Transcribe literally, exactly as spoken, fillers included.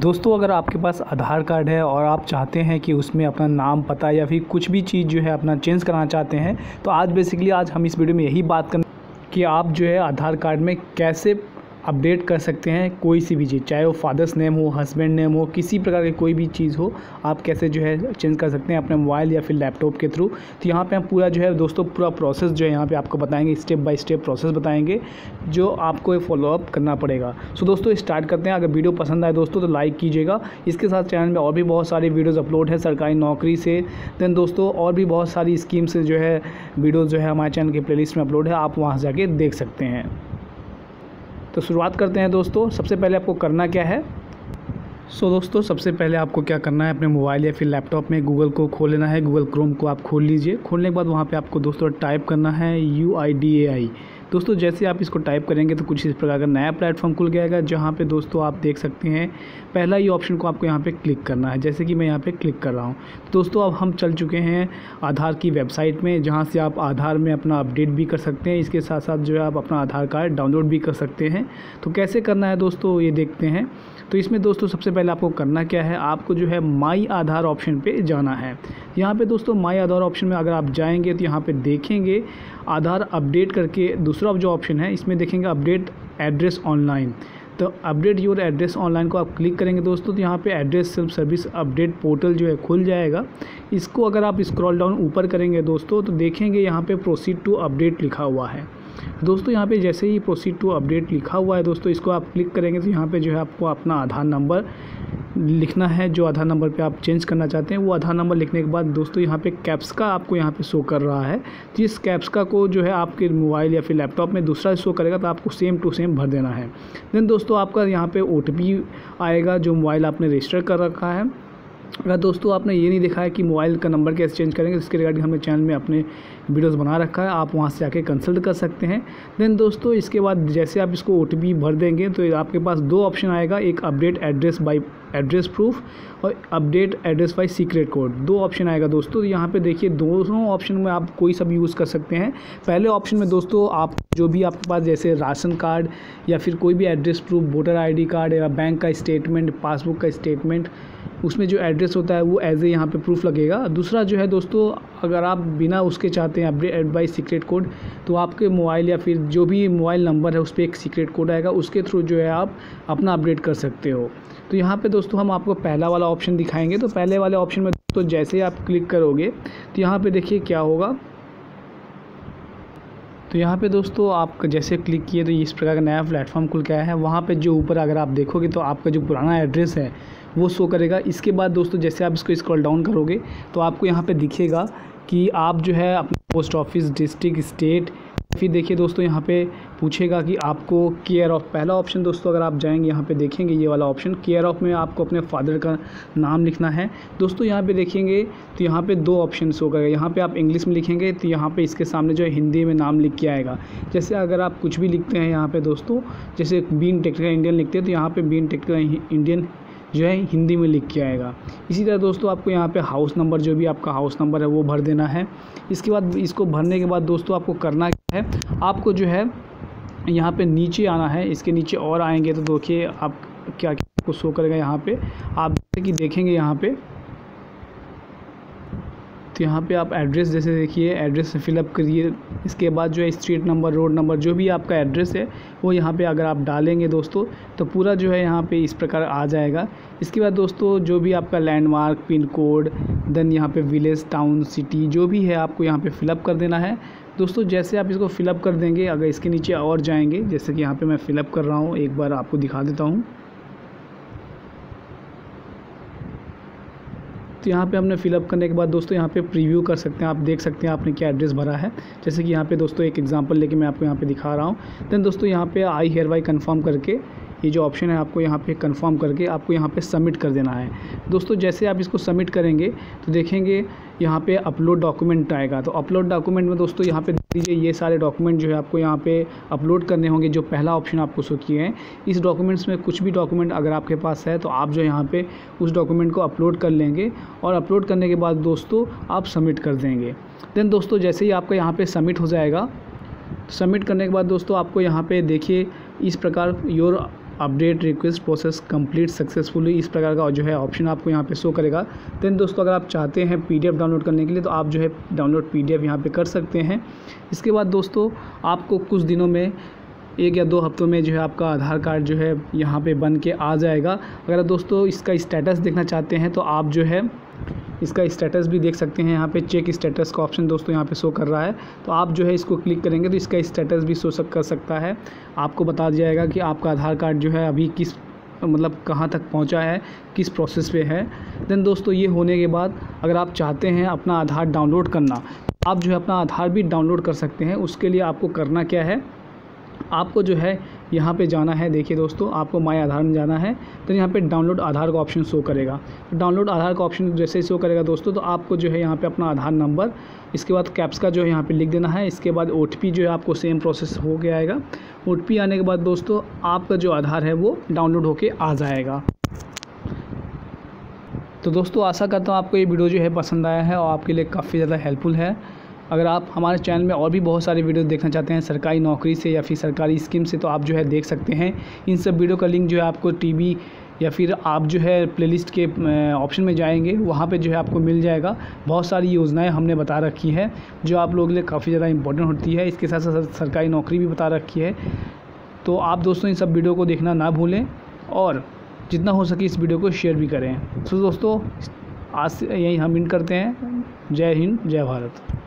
दोस्तों अगर आपके पास आधार कार्ड है और आप चाहते हैं कि उसमें अपना नाम, पता या फिर कुछ भी चीज़ जो है अपना चेंज कराना चाहते हैं, तो आज बेसिकली आज हम इस वीडियो में यही बात करें कि आप जो है आधार कार्ड में कैसे अपडेट कर सकते हैं कोई सी भी चीज़, चाहे वो फादर्स नेम हो, हस्बैंड नेम हो, किसी प्रकार की कोई भी चीज़ हो, आप कैसे जो है चेंज कर सकते हैं अपने मोबाइल या फिर लैपटॉप के थ्रू। तो यहाँ पे हम पूरा जो है दोस्तों पूरा प्रोसेस जो है यहाँ पे आपको बताएंगे, स्टेप बाय स्टेप प्रोसेस बताएंगे जो आपको फॉलोअप करना पड़ेगा। सो दोस्तों स्टार्ट करते हैं। अगर वीडियो पसंद आए दोस्तों तो लाइक कीजिएगा। इसके साथ चैनल में और भी बहुत सारी वीडियोज़ अपलोड है सरकारी नौकरी से, दैन दोस्तों और भी बहुत सारी स्कीम से जो है वीडियोज़ जो है हमारे चैनल के प्लेलिस्ट में अपलोड है, आप वहाँ से जाके देख सकते हैं। तो शुरुआत करते हैं दोस्तों। सबसे पहले आपको करना क्या है, सो दोस्तों सबसे पहले आपको क्या करना है, अपने मोबाइल या फिर लैपटॉप में गूगल को खोल लेना है। गूगल क्रोम को आप खोल लीजिए। खोलने के बाद वहाँ पे आपको दोस्तों टाइप करना है यू आई डी ए आई। दोस्तों जैसे आप इसको टाइप करेंगे तो कुछ इस प्रकार का नया प्लेटफॉर्म खुल जाएगा, जहाँ पे दोस्तों आप देख सकते हैं पहला ये ऑप्शन को आपको यहाँ पे क्लिक करना है, जैसे कि मैं यहाँ पे क्लिक कर रहा हूँ। तो दोस्तों अब हम चल चुके हैं आधार की वेबसाइट में, जहाँ से आप आधार में अपना अपडेट भी कर सकते हैं, इसके साथ साथ जो है आप अपना आधार कार्ड डाउनलोड भी कर सकते हैं। तो कैसे करना है दोस्तों ये देखते हैं। तो इसमें दोस्तों सबसे पहले आपको करना क्या है, आपको जो है माई आधार ऑप्शन पे जाना है। यहाँ पे दोस्तों माई आधार ऑप्शन में अगर आप जाएंगे तो यहाँ पे देखेंगे आधार अपडेट करके दूसरा जो ऑप्शन है, इसमें देखेंगे अपडेट एड्रेस ऑनलाइन। तो अपडेट योर एड्रेस ऑनलाइन को आप क्लिक करेंगे दोस्तों तो यहाँ पे address self service update portal जो है खुल जाएगा। इसको अगर आप स्क्रॉल डाउन ऊपर करेंगे दोस्तों तो देखेंगे यहाँ पे प्रोसीड टू अपडेट लिखा हुआ है। दोस्तों यहाँ पे जैसे ही प्रोसीड टू अपडेट लिखा हुआ है दोस्तों इसको आप क्लिक करेंगे तो यहाँ पे जो है आपको अपना आधार नंबर लिखना है, जो आधार नंबर पे आप चेंज करना चाहते हैं वो आधार नंबर लिखने के बाद दोस्तों यहाँ पे कैप्स्का आपको यहाँ पे शो कर रहा है। तो इस कैप्स्का को जो है आपके मोबाइल या फिर लैपटॉप में दूसरा शो करेगा तो आपको सेम टू सेम भर देना है। देन दोस्तों आपका यहाँ पे ओटीपी आएगा जो मोबाइल आपने रजिस्टर कर रखा है। अगर दोस्तों आपने ये नहीं देखा है कि मोबाइल का नंबर कैसे चेंज करेंगे, इसके रिगार्डिंग हमने चैनल में अपने वीडियोस बना रखा है, आप वहाँ से जाके कंसल्ट कर सकते हैं। देन दोस्तों इसके बाद जैसे आप इसको ओ टी पी भर देंगे तो आपके पास दो ऑप्शन आएगा, एक update address by address proof और update address by secret code, दो ऑप्शन आएगा दोस्तों। यहाँ पे देखिए दोनों ऑप्शन में आप कोई सब यूज़ कर सकते हैं। पहले ऑप्शन में दोस्तों आप जो भी आपके पास जैसे राशन कार्ड या फिर कोई भी address proof, voter I D card या बैंक का स्टेटमेंट, पासबुक का स्टेटमेंट, उसमें जो एड्रेस होता है वो एज ए यहाँ पे प्रूफ लगेगा। दूसरा जो है दोस्तों अगर आप बिना उसके चाहते हैं अपडेट बाय सीक्रेट कोड, तो आपके मोबाइल या फिर जो भी मोबाइल नंबर है उस पर एक सीक्रेट कोड आएगा, उसके थ्रू जो है आप अपना अपडेट कर सकते हो। तो यहाँ पे दोस्तों हम आपको पहला वाला ऑप्शन दिखाएंगे। तो पहले वाले ऑप्शन में दोस्तों जैसे आप क्लिक करोगे तो यहाँ पर देखिए क्या होगा। तो यहाँ पे दोस्तों आप जैसे क्लिक किए तो इस प्रकार का नया प्लेटफॉर्म खुल के आया है। वहाँ पे जो ऊपर अगर आप देखोगे तो आपका जो पुराना एड्रेस है वो शो करेगा। इसके बाद दोस्तों जैसे आप इसको स्क्रॉल डाउन करोगे तो आपको यहाँ पे दिखेगा कि आप जो है अपने पोस्ट ऑफिस, डिस्ट्रिक्ट, स्टेट, फिर देखिए दोस्तों यहाँ पे पूछेगा कि आपको केयर ऑफ़, पहला ऑप्शन दोस्तों अगर आप जाएंगे यहाँ पे देखेंगे ये वाला ऑप्शन केयर ऑफ़ में आपको अपने फादर का नाम लिखना है। दोस्तों यहाँ पे देखेंगे तो यहाँ पे दो ऑप्शन शो करेगा, यहाँ पे आप इंग्लिश में लिखेंगे तो यहाँ पे इसके सामने जो है हिंदी में नाम लिख के आएगा। जैसे अगर आप कुछ भी लिखते हैं यहाँ पर दोस्तों, जैसे बीइंग टेक्निकल इंडियन लिखते हैं तो यहाँ पर बीइंग टेक्निकल इंडियन जो है हिंदी में लिख के आएगा। इसी तरह दोस्तों आपको यहाँ पे हाउस नंबर, जो भी आपका हाउस नंबर है वो भर देना है। इसके बाद इसको भरने के बाद दोस्तों आपको करना क्या है, आपको जो है यहाँ पे नीचे आना है। इसके नीचे और आएंगे तो देखिए आप क्या क्या आपको शो करेगा यहाँ पे, आप जैसे कि देखेंगे यहाँ पे तो यहाँ पे आप एड्रेस जैसे देखिए एड्रेस फिलअप करिए। इसके बाद जो है स्ट्रीट नंबर, रोड नंबर, जो भी आपका एड्रेस है वो यहाँ पे अगर आप डालेंगे दोस्तों तो पूरा जो है यहाँ पे इस प्रकार आ जाएगा। इसके बाद दोस्तों जो भी आपका लैंडमार्क, पिन कोड, देन यहाँ पे विलेज, टाउन, सिटी, जो भी है आपको यहाँ पे फिलअप कर देना है। दोस्तों जैसे आप इसको फिलअप कर देंगे, अगर इसके नीचे और जाएँगे जैसे कि यहाँ पर मैं फ़िलअप कर रहा हूँ, एक बार आपको दिखा देता हूँ। तो यहाँ पे हमने फिलअप करने के बाद दोस्तों यहाँ पे प्रीव्यू कर सकते हैं, आप देख सकते हैं आपने क्या एड्रेस भरा है। जैसे कि यहाँ पे दोस्तों एक एग्जांपल लेके मैं आपको यहाँ पे दिखा रहा हूँ। देन दोस्तों यहाँ पे आई हेयर बाई कन्फर्म करके ये जो ऑप्शन है आपको यहाँ पे कंफर्म करके आपको यहाँ पे सबमिट कर देना है। दोस्तों जैसे आप इसको सबमिट करेंगे तो देखेंगे यहाँ पे अपलोड डॉक्यूमेंट आएगा। तो अपलोड डॉक्यूमेंट में दोस्तों यहाँ पे देख लीजिए ये सारे डॉक्यूमेंट जो है आपको यहाँ पे अपलोड करने होंगे, जो पहला ऑप्शन आपको शो किए हैं। इस डॉक्यूमेंट्स में कुछ भी डॉक्यूमेंट अगर आपके पास है तो आप जो यहाँ पर उस डॉक्यूमेंट को अपलोड कर लेंगे और अपलोड करने के बाद दोस्तों आप सबमिट कर देंगे। देन दोस्तों जैसे ही आपका यहाँ पर सबमिट हो जाएगा, सबमिट करने के बाद दोस्तों आपको यहाँ पर देखिए इस प्रकार your update request process complete successfully, इस प्रकार का जो है ऑप्शन आपको यहाँ पे शो करेगा। देन दोस्तों अगर आप चाहते हैं पीडीएफ डाउनलोड करने के लिए तो आप जो है डाउनलोड पीडीएफ यहाँ पे कर सकते हैं। इसके बाद दोस्तों आपको कुछ दिनों में, एक या दो हफ्तों में जो है आपका आधार कार्ड जो है यहाँ पे बन के आ जाएगा। अगर दोस्तों इसका स्टेटस देखना चाहते हैं तो आप जो है इसका स्टेटस भी देख सकते हैं। यहाँ पे चेक स्टेटस का ऑप्शन दोस्तों यहाँ पे शो कर रहा है, तो आप जो है इसको क्लिक करेंगे तो इसका स्टेटस भी शो कर सकता है। आपको बता दिया जाएगा कि आपका आधार कार्ड जो है अभी किस मतलब कहाँ तक पहुँचा है, किस प्रोसेस पे है। देन दोस्तों ये होने के बाद अगर आप चाहते हैं अपना आधार डाउनलोड करना, आप जो है अपना आधार भी डाउनलोड कर सकते हैं। उसके लिए आपको करना क्या है, आपको जो है यहाँ पे जाना है। देखिए दोस्तों आपको माय आधार में जाना है, तो यहाँ पे डाउनलोड आधार का ऑप्शन शो करेगा। डाउनलोड आधार का ऑप्शन जैसे ही शो करेगा दोस्तों, तो आपको जो है यहाँ पे अपना आधार नंबर, इसके बाद कैप्स का जो है यहाँ पे लिख देना है। इसके बाद ओटीपी जो है आपको सेम प्रोसेस हो गया आएगा। ओटीपी आने के बाद दोस्तों आपका जो आधार है वो डाउनलोड होकर आ जाएगा। तो दोस्तों आशा करता हूँ आपको ये वीडियो जो है पसंद आया है और आपके लिए काफ़ी ज़्यादा हेल्पफुल है। अगर आप हमारे चैनल में और भी बहुत सारे वीडियो देखना चाहते हैं सरकारी नौकरी से या फिर सरकारी स्कीम से, तो आप जो है देख सकते हैं। इन सब वीडियो का लिंक जो है आपको टीवी या फिर आप जो है प्लेलिस्ट के ऑप्शन में जाएंगे, वहाँ पे जो है आपको मिल जाएगा। बहुत सारी योजनाएं हमने बता रखी हैं जो आप लोगों के लिए काफ़ी ज़्यादा इंपॉर्टेंट होती है। इसके साथ साथ सरकारी नौकरी भी बता रखी है। तो आप दोस्तों इन सब वीडियो को देखना ना भूलें और जितना हो सके इस वीडियो को शेयर भी करें। तो दोस्तों आज यही हम एंड करते हैं। जय हिंद, जय भारत।